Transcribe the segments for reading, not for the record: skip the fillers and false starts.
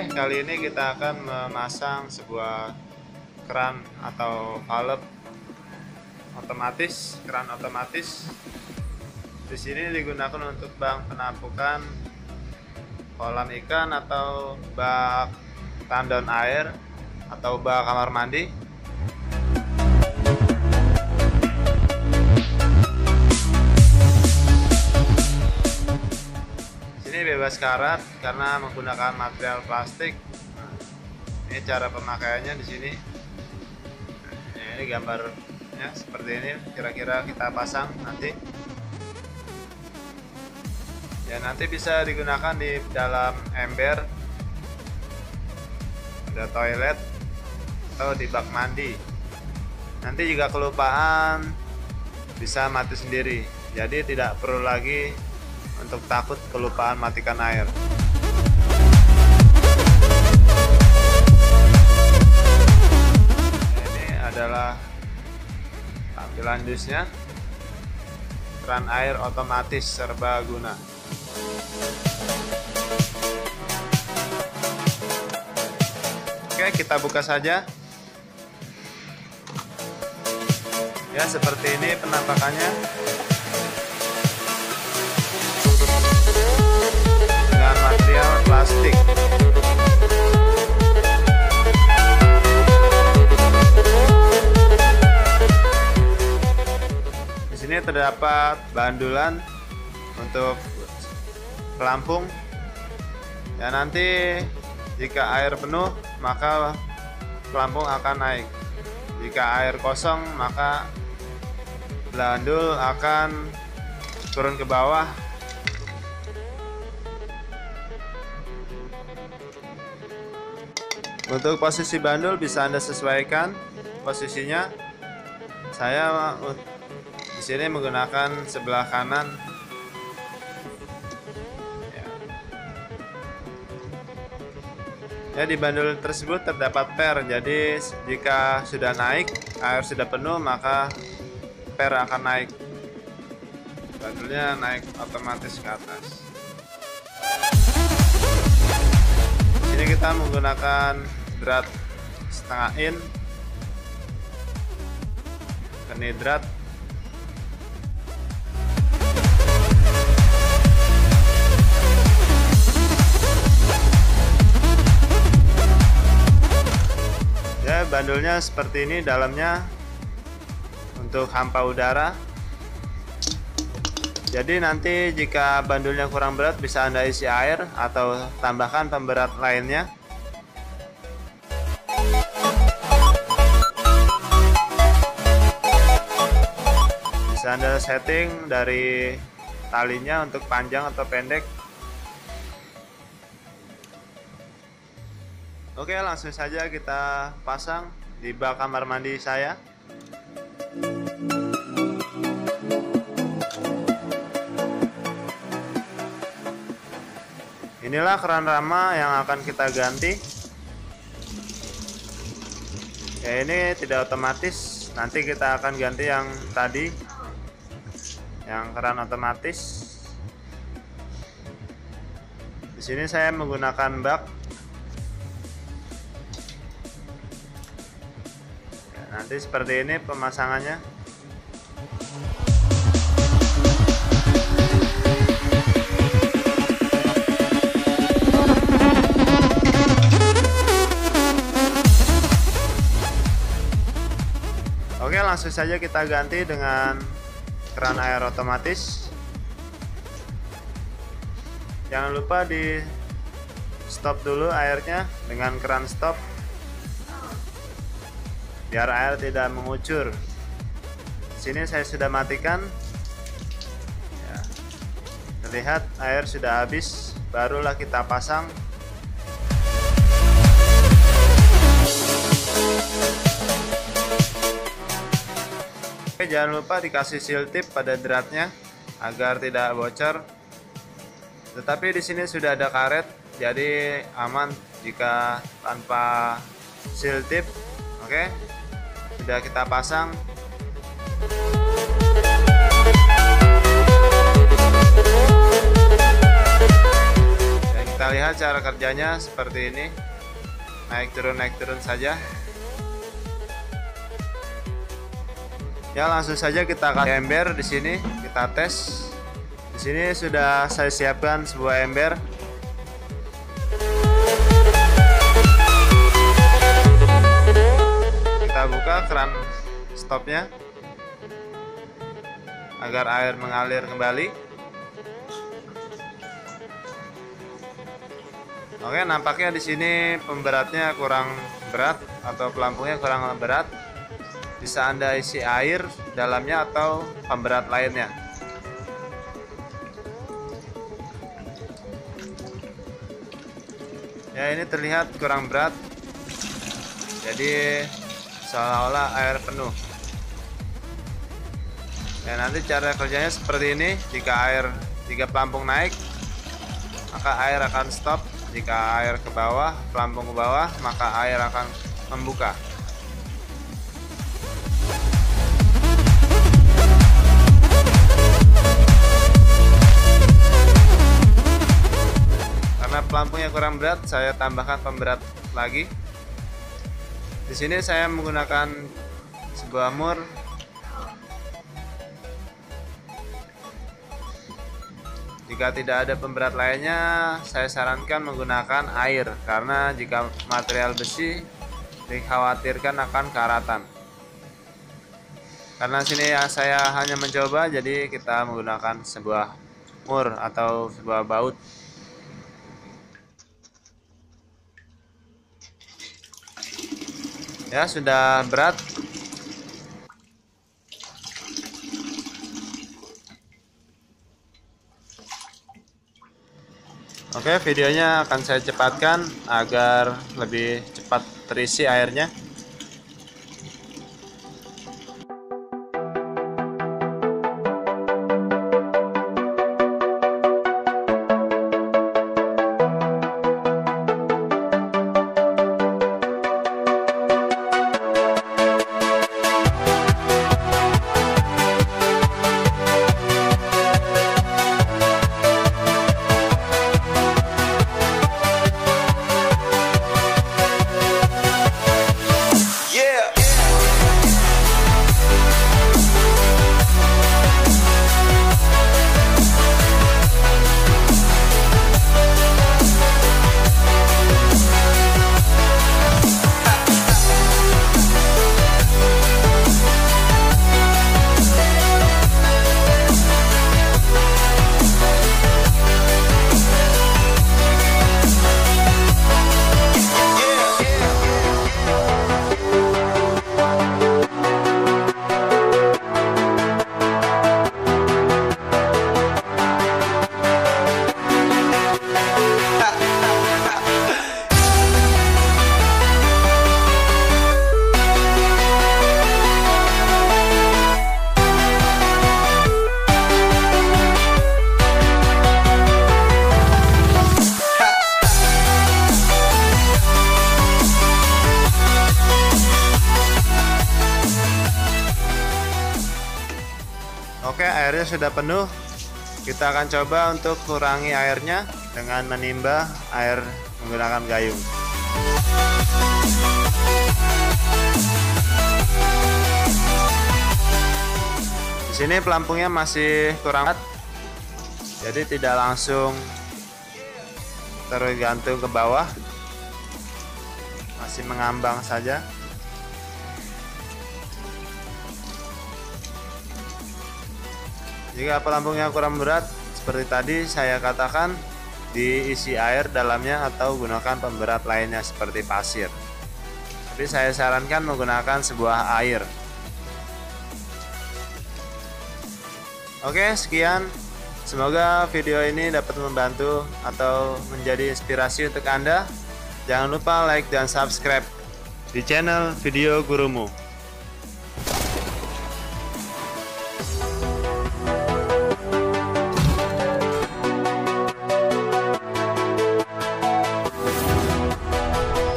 Oke, kali ini kita akan memasang sebuah keran atau valve otomatis, keran otomatis. Di sini digunakan untuk bank penampukan kolam ikan atau bak tandon air atau bak kamar mandi. Ini bebas karat karena menggunakan material plastik. Ini cara pemakaiannya di sini. Ini gambarnya seperti ini. Kira-kira kita pasang nanti. Ya, nanti bisa digunakan di dalam ember, ada toilet, atau di bak mandi. Nanti jika kelupaan bisa mati sendiri, jadi tidak perlu lagi untuk takut kelupaan matikan air. Ini adalah tampilan jusnya, keran air otomatis serbaguna. Oke, kita buka saja. Ya, seperti ini penampakannya. Dengan material plastik. Di sini terdapat bandulan untuk pelampung. Ya, nanti jika air penuh maka pelampung akan naik, jika air kosong maka blandul akan turun ke bawah. Untuk posisi bandul bisa Anda sesuaikan posisinya. Saya di sini menggunakan sebelah kanan. Ya, di bandul tersebut terdapat per, jadi jika sudah naik, air sudah penuh, maka per akan naik. Bandulnya naik otomatis ke atas. Di sini kita menggunakan drat setengah in, kenidrat. Bandulnya seperti ini, dalamnya untuk hampa udara. Jadi nanti jika bandulnya kurang berat bisa Anda isi air atau tambahkan pemberat lainnya. Bisa Anda setting dari talinya untuk panjang atau pendek. Oke, langsung saja kita pasang di bak kamar mandi saya. Inilah keran rama yang akan kita ganti. Ya, ini tidak otomatis, nanti kita akan ganti yang tadi, yang keran otomatis. Di sini saya menggunakan bak. Nanti seperti ini pemasangannya. Oke, langsung saja kita ganti dengan keran air otomatis. Jangan lupa di stop dulu airnya dengan keran stop, biar air tidak mengucur. Sini saya sudah matikan. Ya, terlihat air sudah habis, barulah kita pasang. Oke, jangan lupa dikasih seal tip pada dratnya agar tidak bocor. Tetapi di sini sudah ada karet, jadi aman jika tanpa seal tip. Oke, sudah kita pasang. Dan Kita lihat cara kerjanya seperti ini, naik turun saja. Ya, langsung saja kita kasih ember di sini, kita tes. Di sini sudah saya siapkan sebuah ember. Kita buka keran stopnya agar air mengalir kembali. Oke, nampaknya di sini pemberatnya kurang berat atau pelampungnya kurang berat. Bisa Anda isi air dalamnya atau pemberat lainnya. Ya, ini terlihat kurang berat, jadi seolah-olah air penuh. Ya, nanti cara kerjanya seperti ini. Jika pelampung naik, maka air akan stop. Jika air ke bawah, pelampung ke bawah, maka air akan membuka. Pelampungnya kurang berat, saya tambahkan pemberat lagi. Di sini saya menggunakan sebuah mur. Jika tidak ada pemberat lainnya, saya sarankan menggunakan air, karena jika material besi dikhawatirkan akan karatan. Karena sini saya hanya mencoba, jadi kita menggunakan sebuah mur atau sebuah baut. Ya, sudah berat. Oke, videonya akan saya cepatkan agar lebih cepat terisi airnya. Oke, airnya sudah penuh. Kita akan coba untuk kurangi airnya dengan menimba air menggunakan gayung. Di sini pelampungnya masih kurang berat, jadi tidak langsung tergantung ke bawah, masih mengambang saja. Jika pelampungnya kurang berat, seperti tadi saya katakan, diisi air dalamnya atau gunakan pemberat lainnya seperti pasir. Tapi saya sarankan menggunakan sebuah air. Oke, sekian. Semoga video ini dapat membantu atau menjadi inspirasi untuk Anda. Jangan lupa like dan subscribe di channel Video Guru Mu.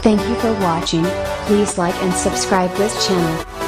Thank you for watching. Please like and subscribe this channel.